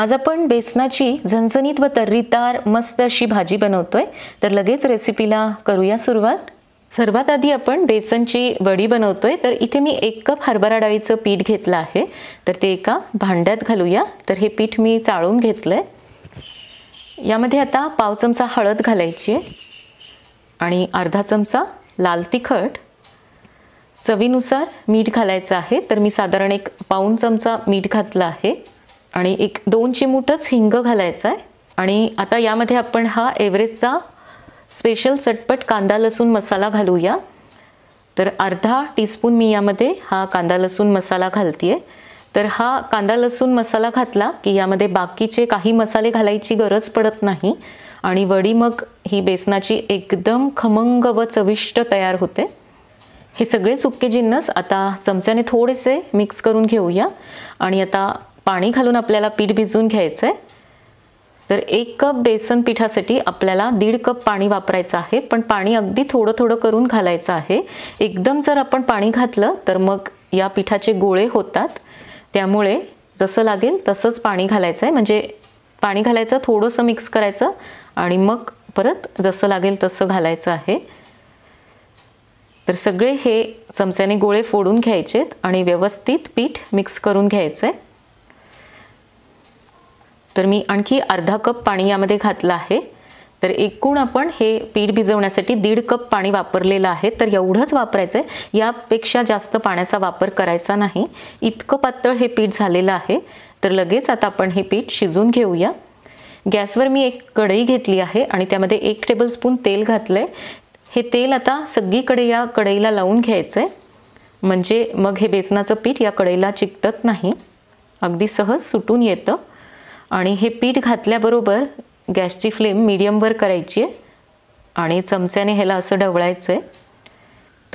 आज आपण बेसनाची झणझणीत व तर्रीतार मस्त अशी भाजी बनवतोय, तर लगेच रेसिपीला करूया सुरुवात। सर्वात आधी आपण बेसनची वडी बनवतोय, तर इथे मी 1 कप हरभरा डाळीचं पीठ घेतलं आहे, तर ते एका भांड्यात घालूया। तर हे पीठ मी चाळून घेतलंय। यामध्ये आता पाव चमचा हळद घालायची आहे आणि अर्धा चमचा लाल तिखट, चवीनुसार मीठ घालायचं आहे, तर मी साधारण 1 पाऊण चमचा मीठ घातलं आहे आणि 1-2 चिमूटच हिंग घालायचं आहे। आणि आता यामध्ये आपण हा एवरेस्टचा स्पेशल चटपट कांदा लसूण मसाला घालूया, तर अर्धा टीस्पून मी यामध्ये हा कांदा लसूण मसाला घालते आहे। तर हा कांदा लसूण मसाला घातला की यामध्ये बाकीचे काही मसाले घालायची गरज पडत नाही आणि वडी मग ही बेसनाची एकदम खमंग व चविष्ट तयार होते। हे सगळे सुके जिन्नस आता चमच्याने थोडेसे मिक्स करून घेऊया आणि आता पाणी घालून आपल्याला पीठ भिजवून घ्यायचं आहे। तर 1 कप बेसन पिठासाठी आपल्याला 1.5 कप पाणी वापरायचं आहे, पण पाणी अगदी थोडं थोडं करून घालायचं आहे। एकदम जर आपण पाणी घातलं तर मग या पिठाचे गोळे होतात, त्यामुळे जसं लागेल तसंच पाणी घालायचं आहे। म्हणजे पाणी घालायचं, थोडंसं मिक्स करायचं आणि मग परत जसं लागेल तसं घालायचं आहे। तर सगळे हे चमच्याने गोळे फोडून घ्यायचेत आणि व्यवस्थित पीठ मिक्स करून घ्यायचं आहे। तर मी आणखी अर्धा कप पाणी यामध्ये घातलं आहे, तर एकूण आपण हे पीठ भिजवण्यासाठी 1.5 कप पाणी वापरलेलं आहे, तर एवढंच वापरायचं आहे, यापेक्षा जास्त पाण्याचा वापर करायचा नाही। इतकं पातळ हे पीठ झालेलं आहे, तर लगेच आता आपण हे पीठ शिजवून घेऊया। गॅसवर मी 1 कढई घेतली आहे आणि त्यामध्ये 1 टेबलस्पून तेल घातलं आहे। हे तेल आता सगळीकडे या कढईला लावून घ्यायचं आहे, म्हणजे मग हे बेसनाचं पीठ या कढईला चिकटत नाही, अगदी सहज सुटून येतं। आणि हे पीठ घातल्याबरोबर गॅसची फ्लेम मीडियमवर करायची आहे आणि चमच्याने ह्याला असं ढवळायचं आहे।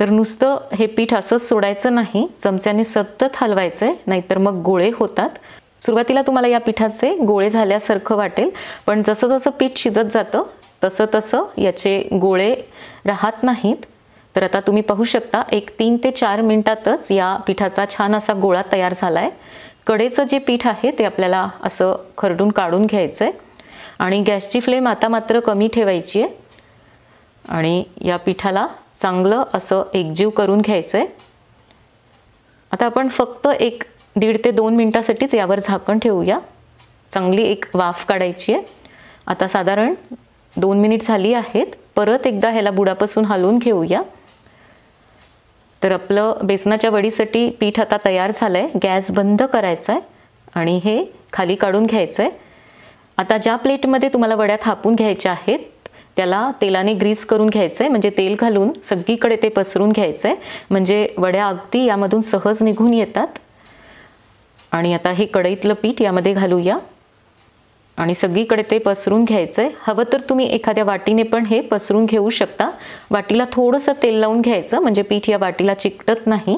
तर नुसतं हे पीठ असंच सोडायचं नाही, चमच्याने सतत हलवायचं आहे, नाहीतर मग गोळे होतात। सुरुवातीला तुम्हाला या पिठाचे गोळे झाल्यासारखं वाटेल, पण जसं जसं पीठ शिजत जातं तसं तसं याचे गोळे राहत नाहीत। तर आता तुम्ही पाहू शकता 1-4 मिनिटातच या पिठाचा छान असा गोळा तयार झाला आहे। कडेचं जे पीठ आहे ते आपल्याला असं खरडून काढून घ्यायचं आहे आणि गॅसची फ्लेम आता मात्र कमी ठेवायची आहे आणि या पिठाला चांगलं असं एकजीव करून घ्यायचं आहे। आता आपण फक्त 1-1.5 ते 2 मिनिटासाठीच यावर झाकण ठेवूया, चांगली 1 वाफ काढायची आहे। आता साधारण 2 मिनिट झाली आहेत, परत एकदा ह्याला बुडापासून हलवून घेऊया। तर आपलं बेसनाच्या वडीसाठी पीठ आता तयार झालं आहे। गॅस बंद करायचा आहे आणि हे खाली काढून घ्यायचं आहे। आता ज्या प्लेटमध्ये तुम्हाला वड्या थापून घ्यायच्या आहेत त्याला तेलाने ग्रीस करून घ्यायचं आहे, म्हणजे तेल घालून सगळीकडे ते पसरून घ्यायचं आहे, म्हणजे वड्या अगदी यामधून सहज निघून येतात। आणि आता हे कढईतलं पीठ यामध्ये घालूया आणि सगळीकडे ते पसरून घ्यायचं आहे। हवं तर तुम्ही एखाद्या वाटीने पण हे पसरून घेऊ शकता, वाटीला थोडंसं तेल लावून घ्यायचं, म्हणजे पीठ या वाटीला चिकटत नाही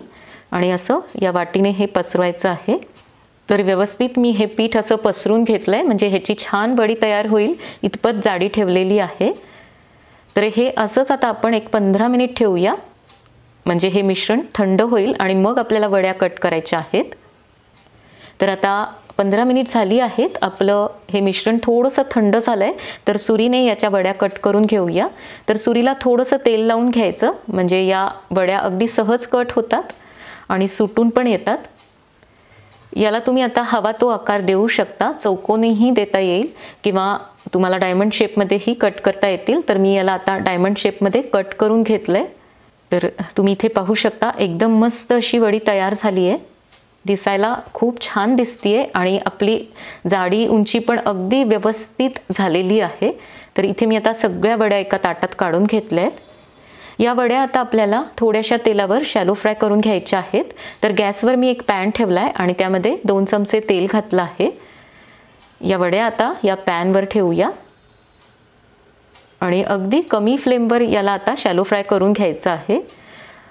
आणि असं या वाटीने हे पसरवायचं आहे। तर व्यवस्थित मी हे पीठ असं पसरून घेतलं आहे, म्हणजे ह्याची छान वडी तयार होईल इतपत जाडी ठेवलेली आहे। तर हे असंच आता आपण 15 मिनिट ठेवूया, म्हणजे हे मिश्रण थंड होईल आणि मग आपल्याला वड्या कट करायच्या आहेत। तर आता 15 मिनिट झाली आहेत, आपलं हे मिश्रण थोडंसं थंड झालं आहे, तर सुरीने याच्या वड्या कट करून घेऊया। तर सुरीला थोडंसं तेल लावून घ्यायचं, म्हणजे या वड्या अगदी सहज कट होतात आणि सुटून पण येतात। याला तुम्ही आता हवा तो आकार देऊ शकता, चौकोनीही देता येईल किंवा तुम्हाला डायमंड शेपमध्येही कट करता येतील। तर मी याला आता डायमंड शेपमध्ये कट करून घेतलं आहे। तर तुम्ही इथे पाहू शकता एकदम मस्त अशी वडी तयार झाली आहे, दिसायला खूप छान दिसतीये आणि आपली जाडी उंची पण अगदी व्यवस्थित झालेली आहे। तर इथे मी आता सगळ्या वड्या एका ताटात काढून घेतल्या आहेत। या वड्या आता आपल्याला थोड्याशा तेलावर शॅलो फ्राय करून घ्यायच्या आहेत। तर गॅसवर मी 1 पॅन ठेवला आहे आणि त्यामध्ये 2 चमचे तेल घातलं आहे। या वड्या आता या पॅनवर ठेवूया आणि अगदी कमी फ्लेमवर याला आता शॅलो फ्राय करून घ्यायचं आहे।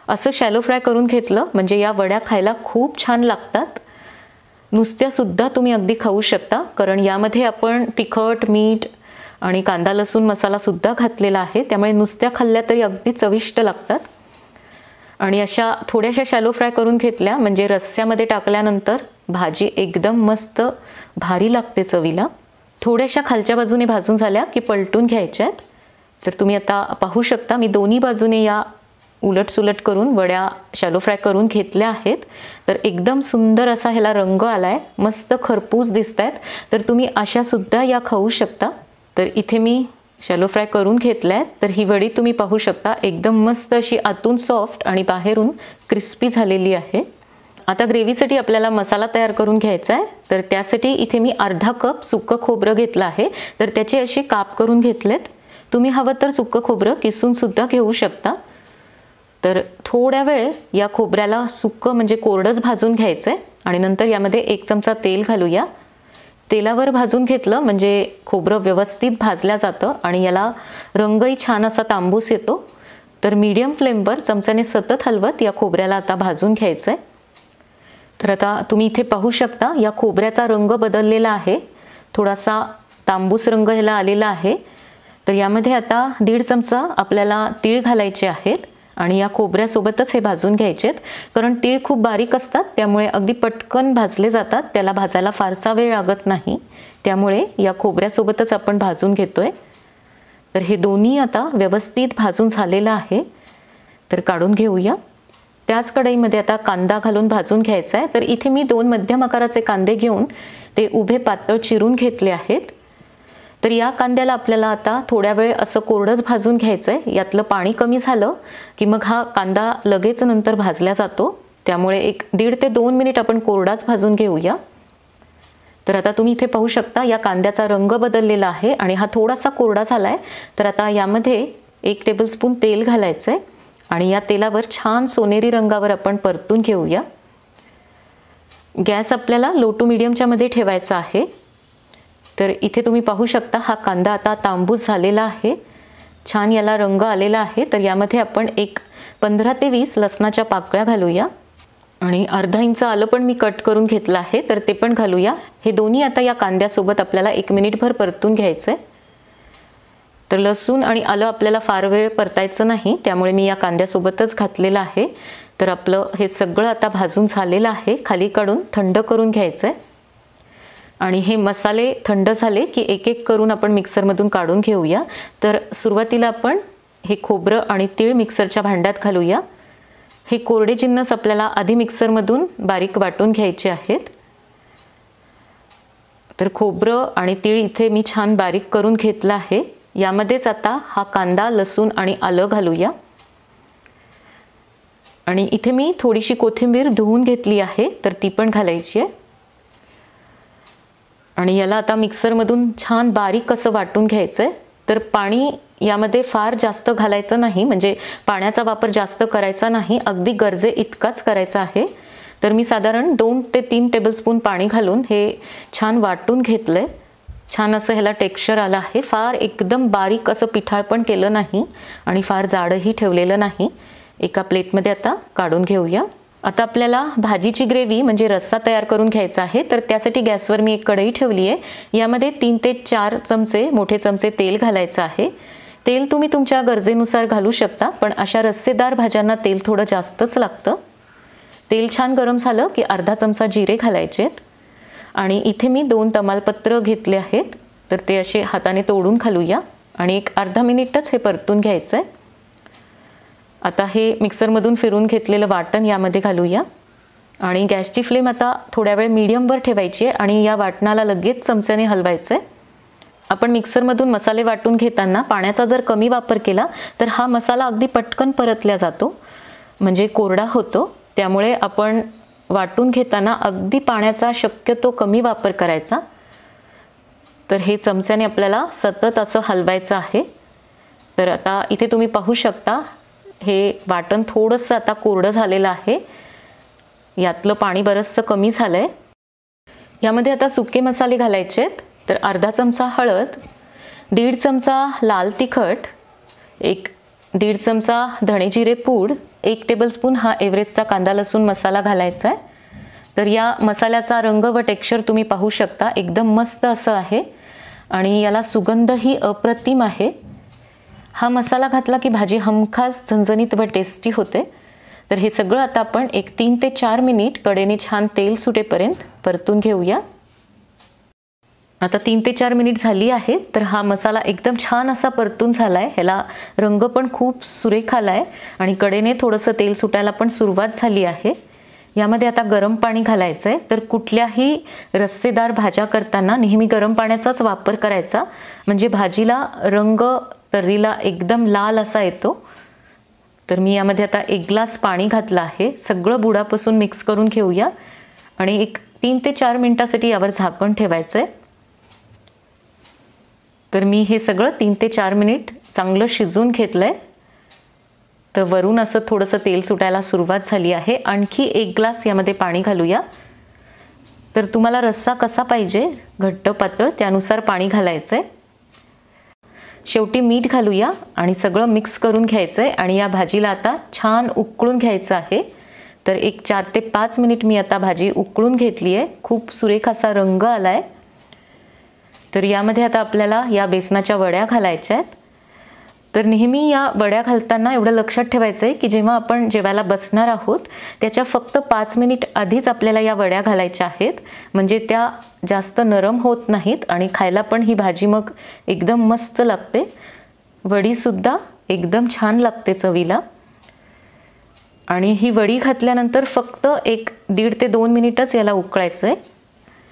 असं शॅलो फ्राय करून घेतलं म्हणजे या वड्या खायला खूप छान लागतात, नुसत्यासुद्धा तुम्ही अगदी खाऊ शकता, कारण यामध्ये आपण तिखट, मीठ आणि कांदा लसूण मसालासुद्धा घातलेला आहे, त्यामुळे नुसत्या खाल्ल्या तरी अगदी चविष्ट लागतात। आणि अशा थोड्याशा शॅलो फ्राय करून घेतल्या म्हणजे रस्स्यामध्ये टाकल्यानंतर भाजी एकदम मस्त भारी लागते चवीला। थोड्याशा खालच्या बाजूने भाजून झाल्या की पलटून घ्यायच्यात। तर तुम्ही आता पाहू शकता मी दोन्ही बाजूने या उलटसुलट करून वड्या शॅलो फ्राय करून घेतल्या आहेत। तर एकदम सुंदर असा ह्याला रंग आला आहे, मस्त खरपूस दिसत आहेत। तर तुम्ही अशासुद्धा या खाऊ शकता। तर इथे मी शॅलो फ्राय करून घेतल्या आहेत। तर ही वडी तुम्ही पाहू शकता एकदम मस्त अशी आतून सॉफ्ट आणि बाहेरून क्रिस्पी झालेली आहे। आता ग्रेव्हीसाठी आपल्याला मसाला तयार करून घ्यायचा आहे। तर त्यासाठी इथे मी अर्धा कप सुक्कं खोबरं घेतलं आहे। तर त्याचे असे काप करून घेतलेत। तुम्ही हवं तर सुक्कं खोबरं किसूनसुद्धा घेऊ शकता। तर थोड्या वेळ या खोबऱ्याला सुक्कं म्हणजे कोरडंच भाजून घ्यायचं आहे आणि नंतर यामध्ये एक चमचा तेल घालूया। तेलावर भाजून घेतलं म्हणजे खोबरं व्यवस्थित भाजलं जातं आणि याला रंगही छान असा तांबूस येतो। तर मीडियम फ्लेमवर चमच्याने सतत हलवत या खोबऱ्याला आता भाजून घ्यायचं आहे। तर आता तुम्ही इथे पाहू शकता या खोबऱ्याचा रंग बदललेला आहे, थोडासा तांबूस रंग ह्याला आलेला आहे। तर यामध्ये आता 1.5 चमचा आपल्याला तीळ घालायचे आहेत आणि या खोबऱ्यासोबतच हे भाजून घ्यायचेत, कारण तीळ खूप बारीक असतात त्यामुळे अगदी पटकन भाजले जातात, त्याला भाजायला फारसा वेळ लागत नाही, त्यामुळे या खोबऱ्यासोबतच आपण भाजून घेतोय। तर हे दोन्ही आता व्यवस्थित भाजून झालेलं आहे, तर काढून घेऊया। त्याच कढईमध्ये आता कांदा घालून भाजून घ्यायचा आहे। तर इथे मी 2 मध्यम आकाराचे कांदे घेऊन ते उभे पातळ चिरून घेतले आहेत। तर या कांद्याला आपल्याला आता थोड्या वेळ असं कोरडंच भाजून घ्यायचं आहे। यातलं पाणी कमी झालं की मग हा कांदा लगेच नंतर भाजला जातो, त्यामुळे एक 1.5 ते 2 मिनिट आपण कोरडाच भाजून घेऊया। तर आता तुम्ही इथे पाहू शकता या कांद्याचा रंग बदललेला आहे आणि हा थोडासा कोरडा झाला आहे। तर आता यामध्ये 1 टेबलस्पून तेल घालायचं आहे आणि या तेलावर छान सोनेरी रंगावर आपण परतून घेऊया। गॅस आपल्याला लो टू मिडियमच्या मध्ये ठेवायचा आहे। तर इथे तुम्ही पाहू शकता हा कांदा आता तांबूस झालेला आहे, छान याला रंग आलेला आहे। तर यामध्ये आपण एक 15 ते 20 लसणाच्या पाकळ्या घालूया आणि अर्धा इंच आलं पण मी कट करून घेतलं आहे, तर ते पण घालूया। हे दोन्ही आता या कांद्यासोबत आपल्याला 1 मिनिटभर परतून घ्यायचं आहे। तर लसूण आणि आलं आपल्याला फार वेळ परतायचं नाही, त्यामुळे मी या कांद्यासोबतच घातलेलं आहे। तर आपलं हे सगळं आता भाजून झालेलं आहे, खाली काढून थंड करून घ्यायचं आहे आणि हे मसाले थंड झाले की एक एक करून आपण मिक्सरमधून काढून घेऊया। तर सुरुवातीला आपण हे खोबरं आणि तीळ मिक्सरच्या भांड्यात घालूया। हे कोरडे जिन्नस आपल्याला आधी मिक्सरमधून बारीक वाटून घ्यायचे आहेत। तर खोबरं आणि तीळ इथे मी छान बारीक करून घेतलं आहे। यामध्येच आता हा कांदा, लसूण आणि आलं घालूया आणि इथे मी थोडीशी कोथिंबीर धुवून घेतली आहे, तर ती पण घालायची आहे आणि याला आता मिक्सरमधून छान बारीक असं वाटून घ्यायचं आहे। तर पाणी यामध्ये फार जास्त घालायचं नाही, म्हणजे पाण्याचा वापर जास्त करायचा नाही, अगदी गरजे इतकाच करायचा आहे। तर मी साधारण 2 ते 3 टेबलस्पून पाणी घालून हे छान वाटून घेतलं आहे। छान असं ह्याला टेक्स्चर आलं आहे, फार एकदम बारीक असं पिठाळ पण केलं नाही आणि फार जाडंही ठेवलेलं नाही। एका प्लेटमध्ये आता काढून घेऊया। आता आपल्याला भाजीची ग्रेव्ही म्हणजे रस्सा तयार करून घ्यायचा आहे। तर त्यासाठी गॅसवर मी एक कढई ठेवली आहे, यामध्ये 3 ते 4 चमचे मोठे चमचे तेल घालायचं आहे। तेल तुम्ही तुमच्या गरजेनुसार घालू शकता, पण अशा रस्सेदार भाज्यांना तेल थोडं जास्तच लागतं। तेल छान गरम झालं की अर्धा चमचा जिरे घालायचे आणि इथे मी 2 तमालपत्र घेतले आहेत, तर ते असे हाताने तोडून घालूया आणि एक अर्धा मिनिटच हे परतून घ्यायचं आहे। आता हे मिक्सरमधून फिरून घेतलेलं वाटण यामध्ये घालूया आणि गॅसची फ्लेम आता थोड्या वेळ मीडियमवर ठेवायची आहे आणि या वाटणाला लगेच चमच्याने हलवायचं आहे। आपण मिक्सरमधून मसाले वाटून घेताना पाण्याचा जर कमी वापर केला तर हा मसाला अगदी पटकन परतला जातो, म्हणजे कोरडा होतो, त्यामुळे आपण वाटून घेताना अगदी पाण्याचा शक्यतो कमी वापर करायचा। तर हे चमच्याने आपल्याला सतत असं हलवायचं आहे। तर आता इथे तुम्ही पाहू शकता हे वाटण थोडंसं आता कोरडं झालेलं आहे, यातलं पाणी बरंचसं कमी झालं आहे। यामध्ये आता सुके मसाले घालायचे आहेत। तर अर्धा चमचा हळद, 1.5 चमचा लाल तिखट, 1.5 चमचा धणेजिरे पूड, 1 टेबलस्पून हा एवरेस्टचा कांदा लसूण मसाला घालायचा आहे। तर या मसाल्याचा रंग व टेक्स्चर तुम्ही पाहू शकता, एकदम मस्त असं आहे आणि याला सुगंधही अप्रतिम आहे। हा मसाला घातला की भाजी हमखास झणझणीत व टेस्टी होते। तर हे सगळं आता आपण एक 3 ते 4 मिनिट कडेने छान तेल सुटेपर्यंत परतून घेऊया। आता 3 ते 4 मिनिट झाली आहे, तर हा मसाला एकदम छान असा परतून झालाय, ह्याला रंग पण खूप सुरेख आलाय आणि कडेने थोडंसं तेल सुटायला पण सुरुवात झाली आहे। यामध्ये आता गरम पाणी घालायचं आहे, तर कुठल्याही रस्सेदार भाज्या करताना नेहमी गरम पाण्याचाच वापर करायचा, म्हणजे भाजीला रंग तर्रीला एकदम लाल असा येतो। तर मी यामध्ये आता 1 ग्लास पाणी घातलं आहे, सगळं बुडापासून मिक्स करून घेऊया आणि एक 3 ते 4 मिनिटांसाठी यावर झाकण ठेवायचं आहे। तर मी हे सगळं 3 ते 4 मिनिट चांगलं शिजवून घेतलंय। तर वरून असं थोडंसं तेल सुटायला सुरुवात झाली आहे, आणखी 1 ग्लास यामध्ये पाणी घालूया। तर तुम्हाला रस्सा कसा पाहिजे घट्ट पातळ त्यानुसार पाणी घालायचं आहे। शेवटी मीठ घालूया आणि सगळं मिक्स करून घ्यायचं आहे आणि या भाजीला आता छान उकळून घ्यायचं आहे। तर एक 4 ते 5 मिनिट मी आता भाजी उकळून घेतली आहे, खूप सुरेख असा रंग आला आहे। तर यामध्ये आता आपल्याला या बेसनाच्या वड्या घालायच्या आहेत। तर नेहमी या वड्या घालताना एवढं लक्षात ठेवायचं आहे की जेव्हा आपण जेवायला बसणार आहोत त्याच्या फक्त 5 मिनिट आधीच आपल्याला या वड्या घालायच्या आहेत, म्हणजे त्या जास्त नरम होत नाहीत आणि खायला पण ही भाजी मग एकदम मस्त लागते, वडीसुद्धा एकदम छान लागते चवीला। आणि ही वडी घातल्यानंतर फक्त एक 1.5 ते 2 मिनिटच याला उकळायचं आहे।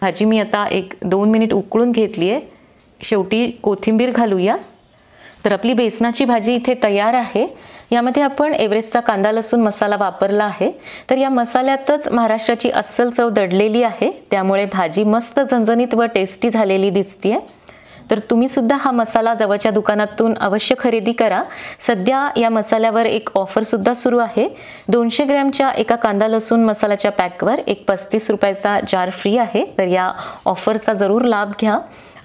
भाजी मी आता एक 2 मिनिट उकळून घेतली आहे, शेवटी कोथिंबीर घालूया। तर आपली बेसनाची भाजी इथे तयार आहे। यामध्ये आपण एव्हरेस्टचा कांदा लसूण मसाला वापरला आहे, तर या मसाल्यातच महाराष्ट्राची अस्सल चव दडलेली आहे, त्यामुळे भाजी मस्त झणझणीत व टेस्टी झालेली दिसतेय। तर तुम्ही सुद्धा हा मसाला जवळच्या दुकानातून अवश्य खरेदी करा। सध्या या मसाल्यावर एक ऑफर सुद्धा सुरू आहे, 200 ग्रॅमच्या एका कांदा लसूण मसाल्याच्या पॅकवर एक 35 रुपयाचा जार फ्री आहे। तर या ऑफरचा जरूर लाभ घ्या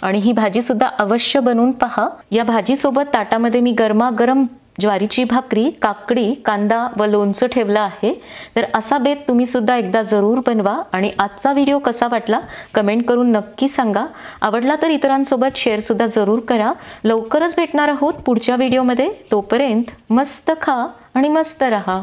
आणि ही भाजी सुद्धा अवश्य बनवून पहा। या भाजीसोबत ताटामध्ये मी गरमागरम ज्वारीची भाकरी, काकडी, कांदा व लोणचं ठेवलं आहे। तर असा बेत तुम्ही सुद्धा एकदा जरूर बनवा आणि आजचा व्हिडिओ कसा वाटला कमेंट करून नक्की सांगा। आवडला तर इतरांसोबत शेअर सुद्धा जरूर करा। लवकरच भेटणार आहोत पुढच्या व्हिडिओमध्ये, तोपर्यंत मस्त खा आणि मस्त रहा।